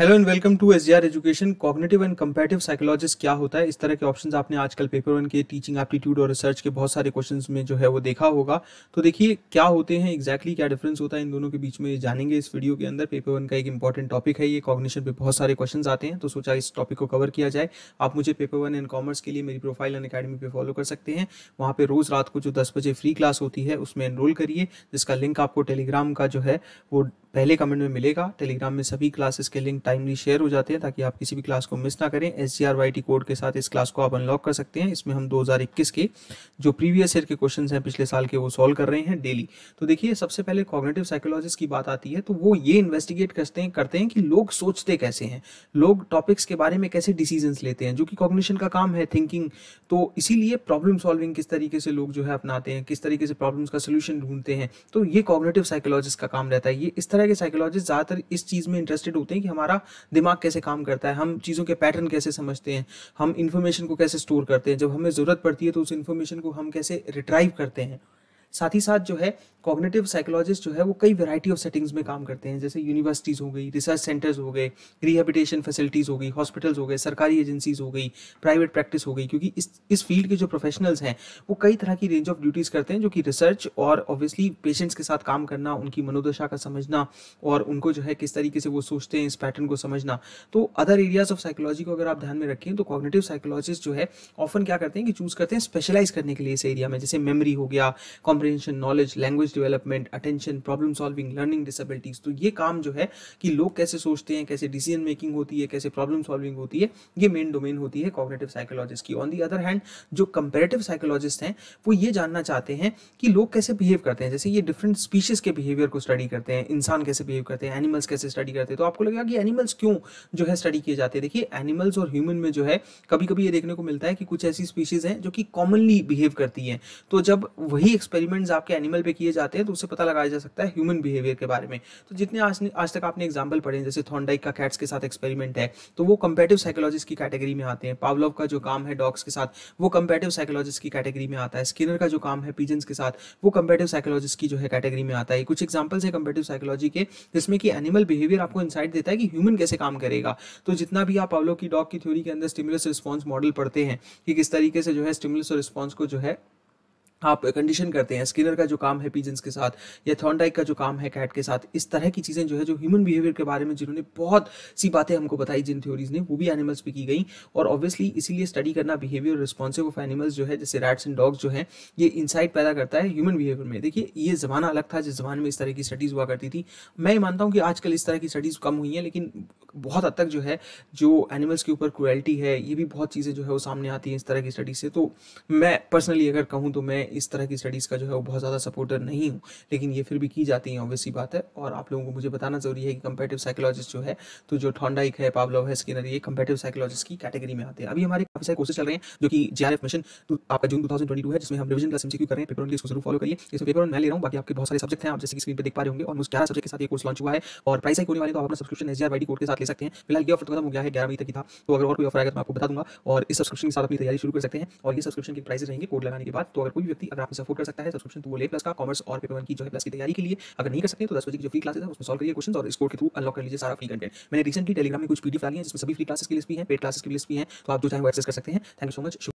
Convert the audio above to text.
Hello and welcome to SGR education. Cognitive and comparative psychologist क्या होता है, इस तरह के ऑप्शंस आपने आजकल पेपर 1 के टीचिंग एप्टीट्यूड और रिसर्च के बहुत सारे क्वेश्चंस में जो है वो देखा होगा। तो देखिए क्या होते हैं एग्जैक्टली, क्या डिफरेंस होता है इन दोनों के बीच में, ये जानेंगे इस वीडियो के अंदर। पेपर 1 का एक इंपॉर्टेंट टॉपिक है ये, कॉग्निशन पे बहुत सारे क्वेश्चन आते हैं, तो सोचा इस टॉपिक को कवर किया जाए। आप मुझे पेपर 1 एंड कॉमर्स के लिए मेरी प्रोफाइल एंड अकेडमी पे फॉलो कर सकते हैं। वहाँ पर रोज़ रात को जो 10 बजे फ्री क्लास होती है उसमें एनरोल करिए, जिसका लिंक आपको टेलीग्राम का जो है वो पहले कमेंट में मिलेगा। टेलीग्राम में सभी क्लासेस के लिंक टाइमली शेयर हो जाते हैं ताकि आप किसी भी क्लास को मिस ना करें। SGRYT कोड के साथ इस क्लास को आप अनलॉक कर सकते हैं। इसमें हम 2021 के जो प्रीवियस ईयर के क्वेश्चंस हैं पिछले साल के, वो सॉल्व कर रहे हैं डेली। तो देखिए सबसे पहले कॉग्निटिव साइकोलॉजिस्ट की बात आती है तो वो ये इन्वेस्टिगेट करते हैं कि लोग सोचते कैसे हैं, लोग टॉपिक्स के बारे में कैसे डिसीजंस लेते हैं, जो कि कॉग्निशन का काम है, थिंकिंग। तो इसीलिए प्रॉब्लम सॉल्विंग किस तरीके से लोग जो है अपनाते हैं, किस तरीके से प्रॉब्लम्स का सोल्यूशन ढूंढते हैं, तो ये कॉग्निटिव साइकोलॉजिस्ट का काम रहता है। ये इस तरह के साइकोलॉजिस्ट ज़्यादातर इस चीज़ में इंटरेस्टेड होते हैं कि हमारा दिमाग कैसे काम करता है, हम चीज़ों के पैटर्न कैसे समझते हैं, हम इंफॉर्मेशन को कैसे स्टोर करते हैं, जब हमें ज़रूरत पड़ती है तो उस इंफॉर्मेशन को हम कैसे रिट्राइव करते हैं। साथ ही साथ जो है कॉग्निटिव साइकोलॉजिस्ट जो है वो कई वैरायटी ऑफ सेटिंग्स में काम करते हैं, जैसे यूनिवर्सिटीज़ हो गई, रिसर्च सेंटर्स हो गए, रिहेबिटेशन फैसिलिटीज़ हो गई, हॉस्पिटल्स हो गए, सरकारी एजेंसीज हो गई, प्राइवेट प्रैक्टिस हो गई, क्योंकि इस फील्ड के जो प्रोफेशनल्स हैं वो कई तरह की रेंज ऑफ ड्यूटीज़ करते हैं, जो कि रिसर्च और ऑब्वियसली पेशेंट्स के साथ काम करना, उनकी मनोदशा का समझना और उनको जो है किस तरीके से वो सोचते हैं इस पैटर्न को समझना। तो अदर एरियाज़ ऑफ साइकोलॉजी को अगर आप ध्यान में रखें तो कॉग्निटिव साइकोलॉजिस्ट जो है ऑफन क्या करते हैं कि चूज़ करते हैं स्पेशलाइज करने के लिए इस एरिया में, जैसे मेमोरी हो गया, comprehension, knowledge, language development, attention, problem solving, learning disabilities. तो ये काम जो है कि लोग कैसे सोचते हैं, कैसे डिसीजन मेकिंग होती है, कैसे प्रॉब्लम सॉल्विंग होती है, ये मेन डोमेन होती है कॉग्निटिव साइकोलॉजिस्ट की। ऑन दी अदर हैंड जो कंपैरेटिव साइकोलॉजिस्ट हैं वो ये जानना चाहते हैं कि लोग कैसे बिहेव करते हैं, जैसे ये डिफरेंट स्पीशीज के बिहेवियर को स्टडी करते हैं, इंसान कैसे बिहेव करते हैं, एनिमल्स कैसे स्टडी करते हैं। तो आपको लगेगा कि एनिमल्स क्यों जो है स्टडी किए जाते हैं। देखिए एनिमल्स और ह्यूमन में जो है कभी कभी ये देखने को मिलता है कि कुछ ऐसी स्पीशीज हैं जो कि कॉमनली बिहेव करती हैं, तो जब वही एक्सपेरिमेंट्स आपके एनिमल पे किए जाते हैं तो उससे पता लगाया जा सकता है ह्यूमन बिहेवियर के बारे में। तो जितने आज तक आपने एग्जांपल पढ़े हैं, जैसे थॉर्नडाइक का कैट्स के साथ एक्सपेरिमेंट है तो वो कंपैरेटिव साइकोलॉजिस्ट की कैटेगरी में आते हैं। पावलोव का जो काम है डॉग्स के साथ वो कंपैरेटिव साइकोलॉजिस्ट की कैटेगरी में आता है। स्किनर का जो काम है पिजन्स के साथ वो कंपैरेटिव साइकोलॉजिस्ट की जो है कैटेगरी में आता है। कुछ एग्जाम्पल्स है कंपैरेटिव साइकोलॉजी के जिसमें कि एनिमल बिहेवियर आपको इंसाइट देता है कि ह्यूमन कैसे काम करेगा। तो जितना भी आप पावलोव की डॉग की थ्योरी के अंदर स्टिमुलस रिस्पॉन्स मॉडल पढ़ते हैं कि किस तरीके से जो है स्टिमुलस और रिस्पॉन्स को जो है आप कंडीशन करते हैं, स्किनर का जो काम है पिजन्स के साथ या थॉर्नडाइक का जो काम है कैट के साथ, इस तरह की चीज़ें जो है जो ह्यूमन बिहेवियर के बारे में जिन्होंने बहुत सी बातें हमको बताई, जिन थ्योरीज ने, वो भी एनिमल्स पे की गई। और ऑब्वियसली इसीलिए स्टडी करना बिहेवियर रिस्पॉन्सिव ऑफ एनिमल्स जो है जैसे रैट्स एंड डॉग्स जो है ये इंसाइट पैदा करता है ह्यूमन बिहेवियर में। देखिए ये ज़माना अलग था जिस ज़माने में इस तरह की स्टडीज़ हुआ करती थी। मैं मानता हूँ कि आजकल इस तरह की स्टडीज़ कम हुई हैं, लेकिन बहुत हद तक जो है जो एनिमल्स के ऊपर क्रुएल्टी है ये भी बहुत चीज़ें जो है वो सामने आती हैं इस तरह की स्टडीज से। तो मैं पर्सनली अगर कहूँ तो मैं इस तरह की स्टडीज़ का जो है वो बहुत ज़्यादा सपोर्टर नहीं हूँ, लेकिन ये फिर भी की जाती हैं, ऑब्वियस ही बात है। और आप लोगों को मुझे बताना ज़रूरी है कि कंपैरेटिव साइकोलॉजिस्ट जो है, तो जो थॉर्नडाइक है, पावलोव है, स्किनर, ये कंपैरेटिव साइकोलॉजिस्ट की कैटेगरी में आते हैं। अभी हमारे काफी सारे कोर्सेज चल रहे हैं जो कि JRF मिशन आपका जून 2022 है, जिसमें हम रिविजन क्लास एमसीक्यू कर रहे हैं। पेपर 1 इसको जरूर फॉलो करिए। इसमें पेपर 1 मैं ले रहा हूँ, बाकी आपके बहुत सारे सब्जेक्ट हैं, आप जैसे स्क्रीन पर देख पा रहे होंगे। और 11 सब्जेक्ट के साथ ये कोर्स लॉन्च हुआ है और प्राइस हाइक होने वाले, तो आप अपना सब्सक्रिप्शन SGRYT कोड के साथ ले सकते हैं। फिलहाल ये ऑफर खत्म हो गया है, 11 मई तक ही था, तो अगर और कोई ऑफर आएगा तो आपको बता दूंगा। और इस सब्सक्रिप्शन के साथ अपनी तैयारी शुरू कर सकते हैं और ये सब्सक्रिप्शन की प्राइस रहेंगे कोड लगाने के बाद। तो अगर कोई व्यक्ति अगर आपसे सपोर्ट कर सकता है सब्सक्रिप्शन तो वो ले प्लस का, कॉमर्स और पेपर 1 की जो है प्लस की तैयारी के लिए। अगर नहीं कर सकते तो 10 बजे की जो फ्री क्लासेस है उसमें सॉल्व करिए क्वेश्चन और इस कोड के थ्रू अनलॉक कर लीजिए सारा फ्री कंटेंट। मैंने रिसेंटली टेलीग्राम में कुछ पीडीएफ डाली है जिसमें सभी फ्री क्लासेस की लिस्ट भी है, पेड क्लासेस की लिस्ट भी है, तो आप जो चाहे वो एक्सेस कर सकते हैं। Thank you so much.